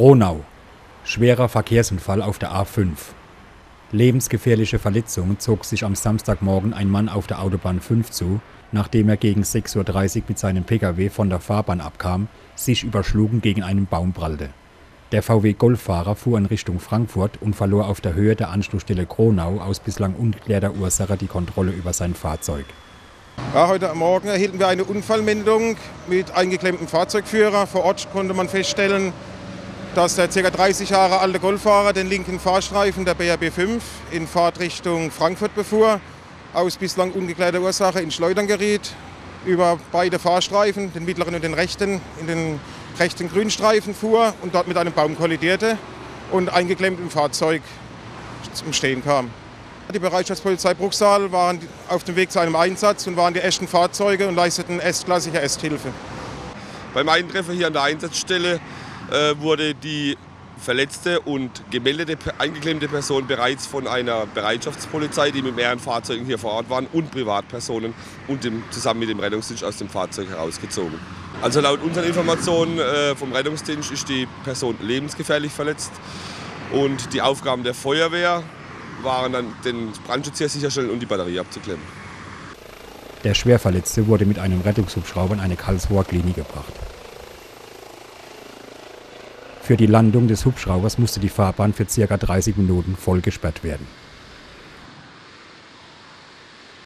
Kronau. Schwerer Verkehrsunfall auf der A5. Lebensgefährliche Verletzungen zog sich am Samstagmorgen ein Mann auf der Autobahn 5 zu, nachdem er gegen 6:30 Uhr mit seinem Pkw von der Fahrbahn abkam, sich überschlug und gegen einen Baum prallte. Der VW-Golf-Fahrer fuhr in Richtung Frankfurt und verlor auf der Höhe der Anschlussstelle Kronau aus bislang ungeklärter Ursache die Kontrolle über sein Fahrzeug. Ja, heute Morgen erhielten wir eine Unfallmeldung mit eingeklemmtem Fahrzeugführer. Vor Ort konnte man feststellen, dass der ca. 30 Jahre alte Golffahrer den linken Fahrstreifen der BAB 5 in Fahrtrichtung Frankfurt befuhr, aus bislang ungeklärter Ursache in Schleudern geriet, über beide Fahrstreifen, den mittleren und den rechten, in den rechten Grünstreifen fuhr und dort mit einem Baum kollidierte und eingeklemmt im Fahrzeug zum Stehen kam. Die Bereitschaftspolizei Bruchsal waren auf dem Weg zu einem Einsatz und waren die ersten Fahrzeuge und leisteten erstklassige Ersthilfe. Beim Eintreffen hier an der Einsatzstelle wurde die verletzte und gemeldete eingeklemmte Person bereits von einer Bereitschaftspolizei, die mit mehreren Fahrzeugen hier vor Ort waren, und Privatpersonen und zusammen mit dem Rettungsdienst aus dem Fahrzeug herausgezogen. Also laut unseren Informationen vom Rettungsdienst ist die Person lebensgefährlich verletzt und die Aufgaben der Feuerwehr waren dann, den Brandschutz hier sicherstellen und die Batterie abzuklemmen. Der Schwerverletzte wurde mit einem Rettungshubschrauber in eine Karlsruher Klinik gebracht. Für die Landung des Hubschraubers musste die Fahrbahn für ca. 30 Minuten voll gesperrt werden.